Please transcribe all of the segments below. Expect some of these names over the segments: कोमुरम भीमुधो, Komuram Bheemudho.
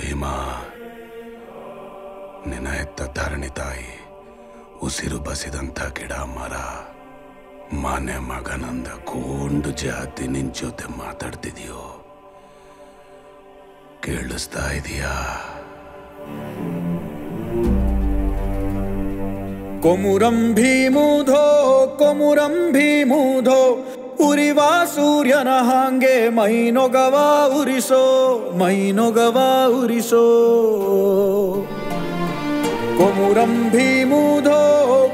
భీమా నినయత ధరణితాయి ఉసిరు బసిదంతా కిడా మరా మానే మగనంద కొండు జాతి నించోతే మాట్లాడుతిదియో ಕೇಳಿಸ್ತಾ ಇದೆಯಾ? कोमुरम भीमुधो कोमुरम भीमुधो उरिवा सूर्य नहांगे महीनो गवा उरिसो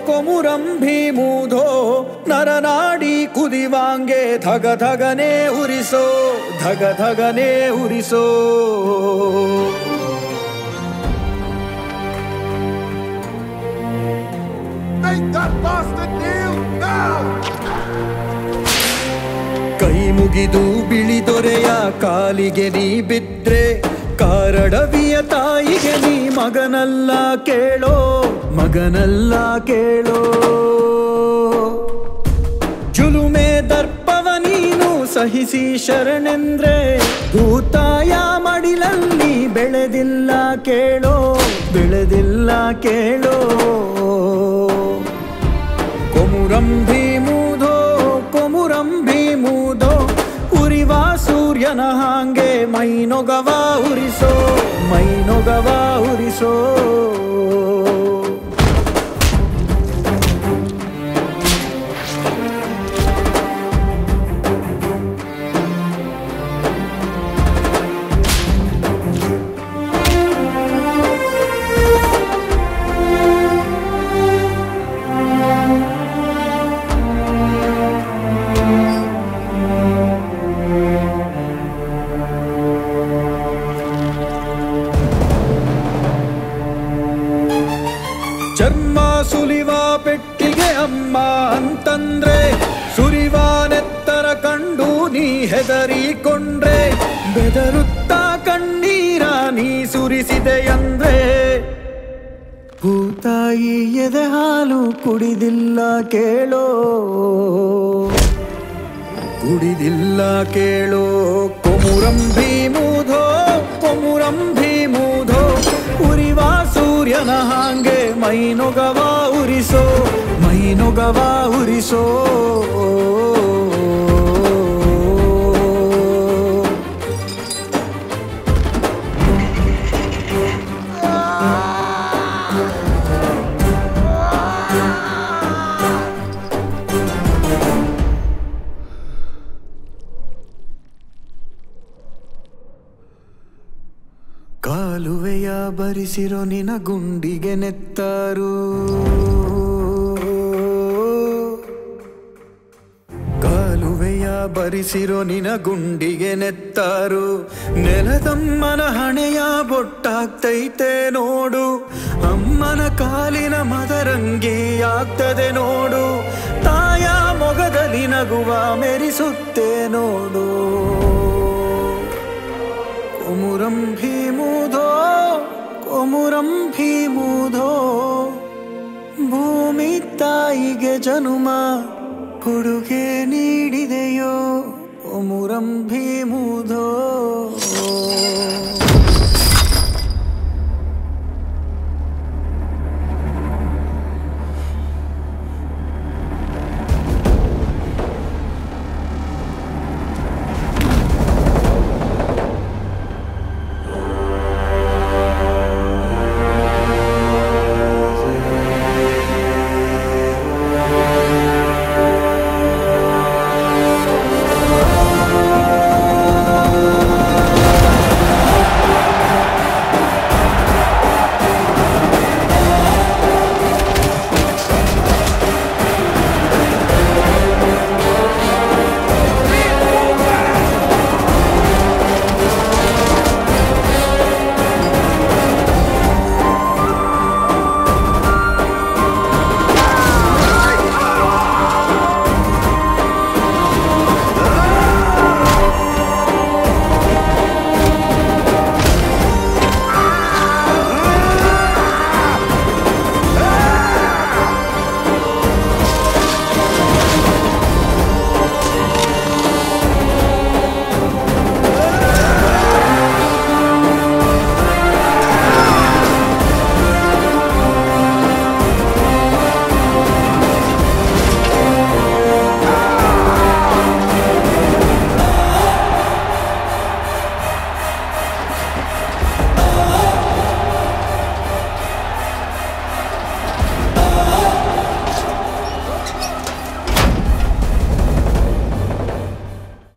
कोमुरम भीमुधो नरनाडी कुदिवांगे धग धगने उरिसो ಕೈ ಮುಗಿದು ಬಿಳಿ ದೊರೆಯ ಕಾಲಿಗೆ ನೀ ಬಿದ್ರೆ ಕಾರಡವಿಯ ತಾಯಿಗೆ ನೀ ಮಗನಲ್ಲ ಕೇಳೋ ಜುಲುಮೆ ದರ್ಪವ ನೀನು ಸಹಿಸಿ ಶರಣೆಂದ್ರೆ ಭೂತಾಯ ಮಡಿಲಲ್ಲಿ ಬೆಳೆದಿಲ್ಲ ಕೇಳೋ कोमुरम भीमुधो उरिवा सूर्य नहांगे महीनो गवा उरिसो ಚರ್ಮ ಸುಲಿವಾ ಪೆಟ್ಟಿಗೆ ಅಮ್ಮ ಅಂತಂದ್ರೆ ಸುರಿವಾನೆತ್ತರ ಕಂಡು ನೀ ಹೆದರಿಕೊಂಡ್ರೆ ಬೆದರುತ್ತಾ ಕಣ್ಣೀರ ನೀ ಸುರಿಸಿದೆಯಂದ್ರೆ ಭೂತಾಯಿ ಎದೆ ಹಾಲು ಕುಡಿದಿಲ್ಲ ಕೇಳೋ ಕೊಮುರಂ ಭೀಮುಧೋ ಕೊಮುರಂ ಭೀಮುಧೋ ಉರಿವಾ सूर्य नहांगे महीनो गवा उरिसो ಕಾಲುವೆಯ ಬರಿಸಿರೋ ನಿನ ಗುಂಡಿಗೆ ನೆತ್ತಾರು ನೆಲದಮ್ಮನ ಹಣೆಯ ಬೊಟ್ಟಾಗ್ತೈತೆ ನೋಡು ಅಮ್ಮನ ಕಾಲಿನ ಮದರಂಗಿ ಆಗ್ತದೆ ನೋಡು ತಾಯ ಮೊಗದಲ್ಲಿ ನಗುವ ಮೆರಿಸುತ್ತೆ ನೋಡು कोमुरम भीमुधो भूमि तायिगे जन्म कोडुगे नीडिदेयो कोमुरम भीमुधो।